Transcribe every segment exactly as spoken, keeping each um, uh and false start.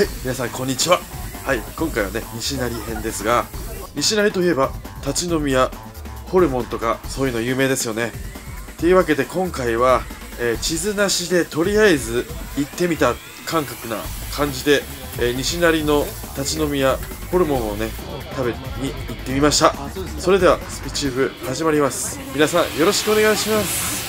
はい、皆さんこんにちは。はい、今回はね、西成編ですが、西成といえば立ち飲みやホルモンとかそういうの有名ですよね。というわけで今回は、えー、地図なしでとりあえず行ってみた感覚な感じで、えー、西成の立ち飲みやホルモンをね食べに行ってみました。それではスピチューブ始まります。皆さんよろしくお願いします。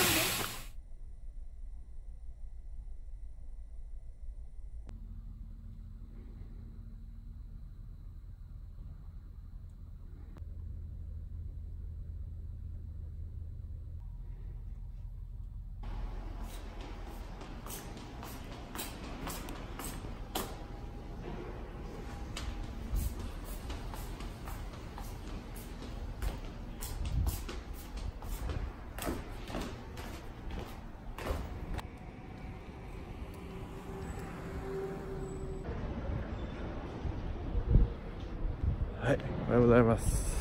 はい、おはようございます。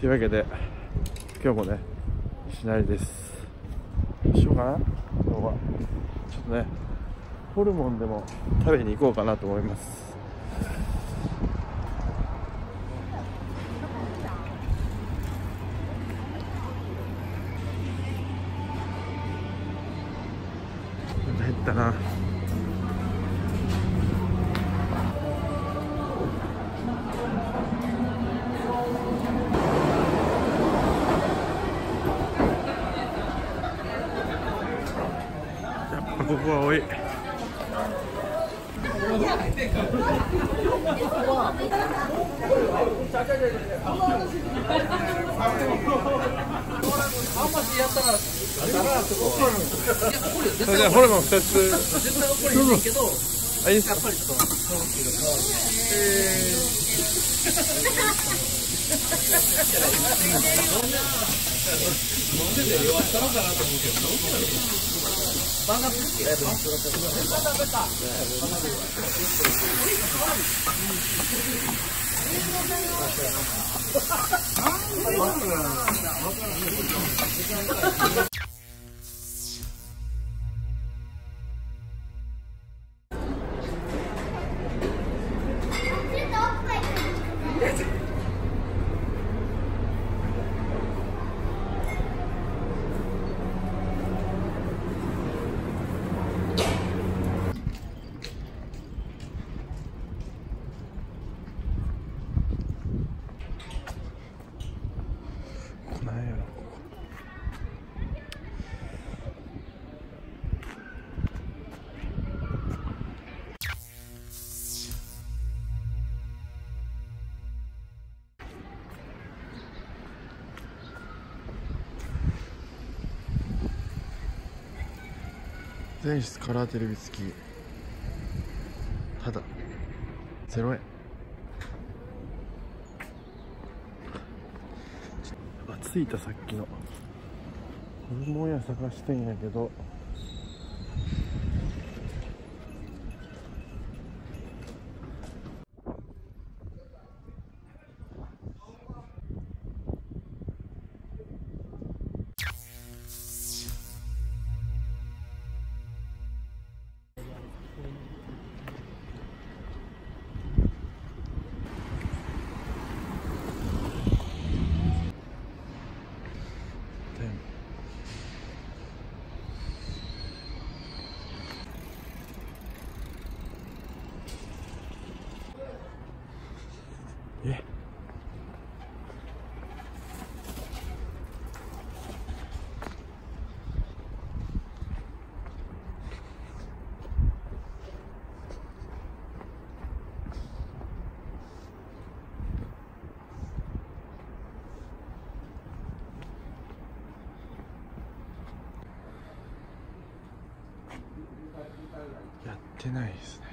というわけで、今日もね、西成です。どうしようかな、今日は。ちょっとね、ホルモンでも食べに行こうかなと思います。入ったな。ここは多い。ホルモンふたつ。いいですか。飲んでて弱ったのかなと思うけど、飲んでる。全室カラーテレビ付き、ただゼロ円。着いた。さっきのホルモン屋探してんやけど、やってないですね。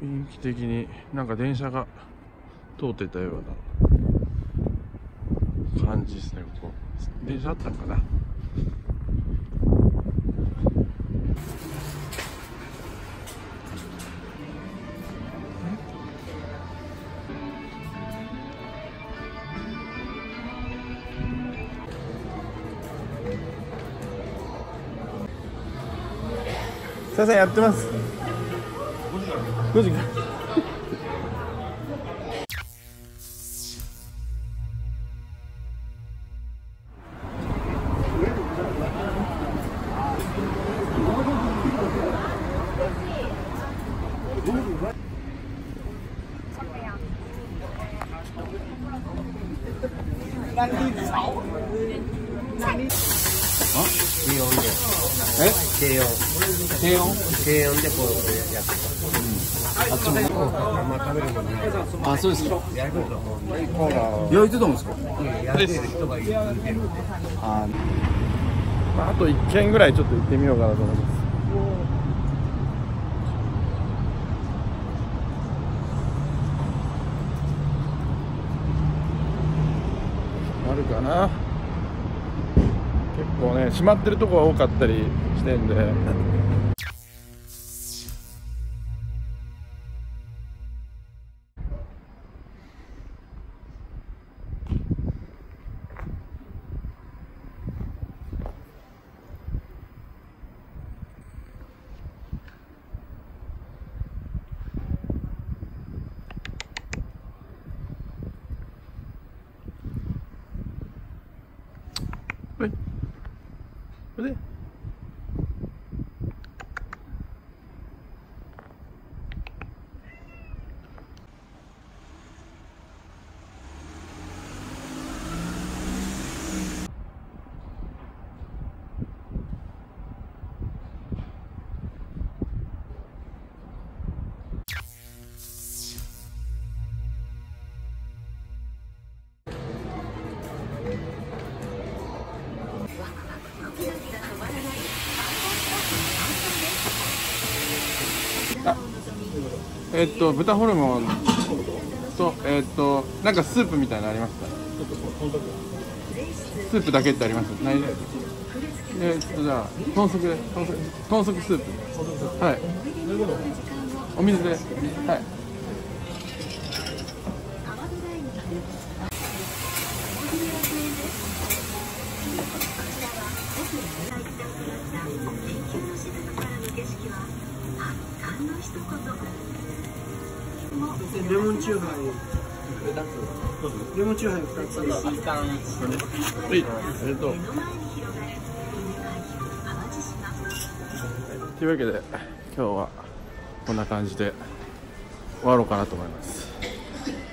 雰囲気的になんか電車が通ってたような感じですね。ここ電車あったのかな。すいません、やってます。ごじから。あといっけんぐらいちょっと行ってみようかなと思います。あるかな。結構ね、閉まってるとこが多かったりしてんで。えっと豚ホルモンとえっとなんかスープみたいなのありますか？スープだけってあります？ないです。えっとじゃあ豚足で豚足スープ、はい。お水で、はい。レモンチューハイ、レモンチューハイふたつ、はい、ありがとう。というわけで今日はこんな感じで終わろうかなと思います。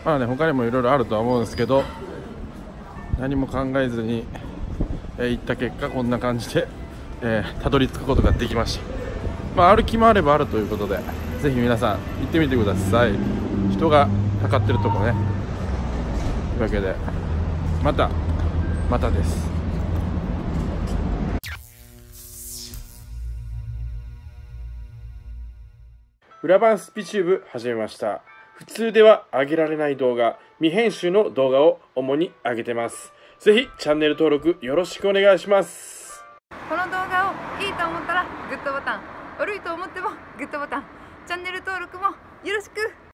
まあね、他にもいろいろあるとは思うんですけど、何も考えずに、えー、行った結果こんな感じで、えー、たどり着くことができました。まあ、歩き回ればあるということで、ぜひ皆さん行ってみてください。人がたかってるとこね。というわけでまたまたです。裏番スピチューブ始めました。普通では上げられない動画、未編集の動画を主に上げてます。ぜひチャンネル登録よろしくお願いします。この動画をいいと思ったらグッドボタン、悪いと思ってもグッドボタン、チャンネル登録もよろしく。